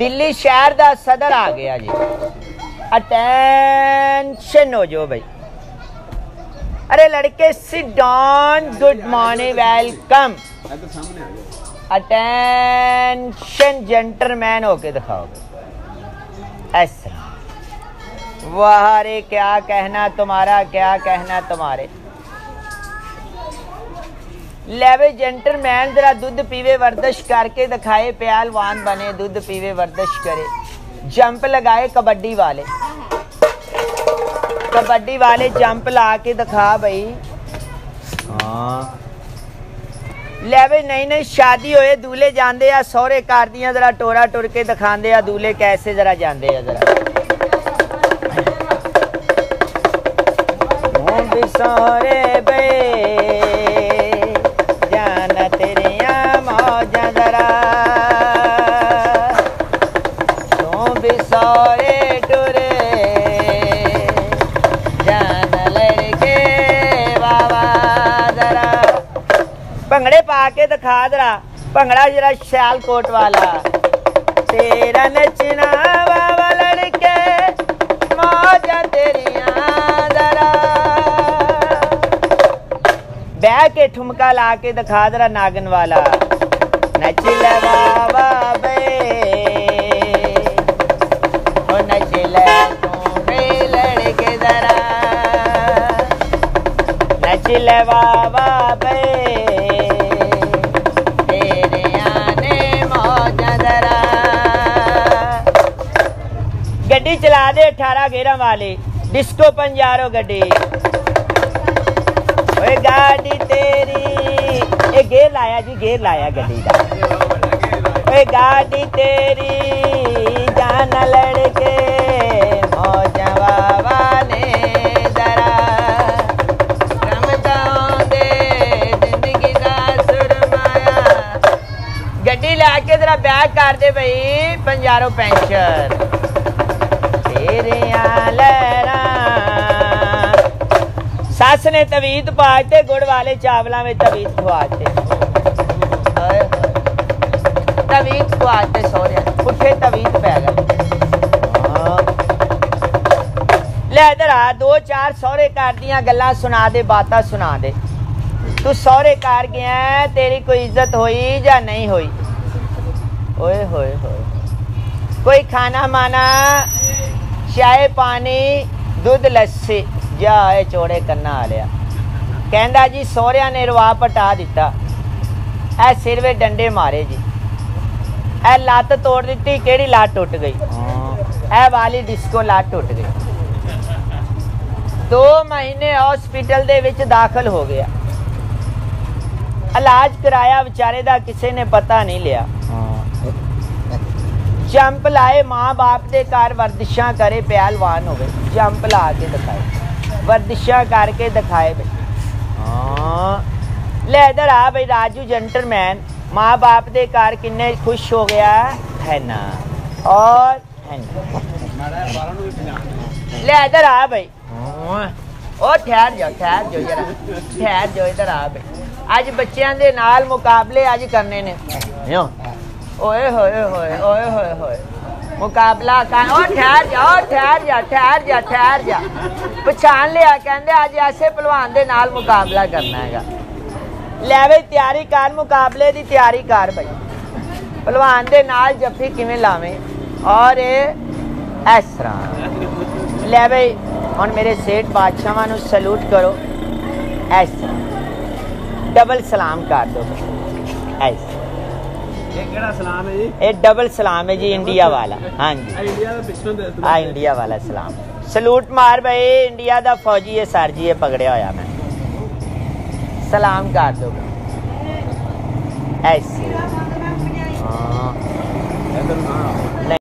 दिल्ली शहर का सदर आ गया जी। अटेंशन हो जाओ भाई। अरे लड़के sit down, good morning, welcome. Attention, gentleman होके दिखाओगे ऐसा। वाह रे क्या कहना तुम्हारा, क्या कहना तुम्हारे। ले वे जेंटलमैन जरा दूध पीवे, वर्दिश करके दिखाए, पहलवान बने, दूध पीवे, वर्दिश करे, जंप लगाए। कबड्डी वाले जंप ला के दिखा भाई। हाँ ले वे नई नई शादी होए, दूल्हे जांदे आ सौरे कर दियां, जरा टोरा टुर के दिखांदे आ दूल्हे कैसे जरा जांदे आ। जरा सौरे बे भंगड़े पा के दिखा दरा, भंगड़ा जरा सियालकोट वाला। तेरा नचना बाबा लड़के, मौजा तेरिया दरा। बह के ठुमका ला के दिखा दरा, नागन वाला। नच ले बाबा बे, ओ नच ले तू लड़के दरा, नच ले बाबा बे। गड्डी चला दे 18 गेरा वाले, डिस्को पंजारो गड्डी। ओए गाड़ी तेरी, ए गेर लाया जी, गेर लाया गड्डी दा। ओए गाड़ी तेरी जाना लड़के, मौजा बाबा ने दरा। रमदाओं दे जिंदगी दा सुरमाया। गड्डी लाके जरा बैग कर दे भाई, पंजारो पेंचर। सस ने तवीत पाते, गुड़ वाले चावलों में तवीत खुआते, तवीत खुआते सोरे पुठे तवीत पै गए। लेदर आ दो चार सोरे कार दियां गल्लां सुना दे, बातें सुना दे। तू सोरे कार गया, तेरी कोई इज्जत होई या नहीं होई? ओए होए होए। कोई खाना माना, चाय पानी, दूध लस्सी, जाए चोड़े करना आ लिया। कहंदा जी सोहरिया ने रवा पटा दिता, ऐ सिर वे डंडे मारे जी, ऐ लात तोड़ दी, केड़ी लात टुट गई, ऐ वाली डिस्को लात टुट गई। 2 महीने हॉस्पिटल दे विच दाखिल हो गया, इलाज कराया बेचारे दा किसी ने पता नहीं लिया। जंप लाए, माँ बाप के घर वर्दिशा करे, पहलवान हो गए, जंप ला के दिखाए, वर्दिशा करके दिखाए भाई। हाँ ले इधर आ भाई राजू जेंटलमैन, माँ बाप के घर किन्ने खुश हो गया है ना। और ले इधर आ भाई, और ठहर जाओ, ठहर जाओ जरा, ठहर जाओ। इधर आ भाई, अज बच्चों के नाल मुकाबले अज करने ने। ओए होए होए, ओए होए होए, मुकाबला का। और ठहर जा, और ठहर जा, ठहर जा, ठहर जा। पहचान लिया, कहंदे आज ऐसे पहलवान दे नाल मुकाबला करना हैगा। ले भाई तैयारी कर, मुकाबले दी तैयारी कर भाई, पहलवान दे नाल जफी किवें लावें। और इस तरह ले भाई हुण मेरे सेठ बादशाह नूं सलूट करो, इस तरह डबल सलाम कर दो। ऐसा ये डबल सलाम है जी, इंडिया वाला। हाँ जी, हाँ इंडिया वाला सलाम, सलूट मार भाई। इंडिया का फौजी है सर जी, ये पकड़िया होया मैं, सलाम कर दो ऐसे।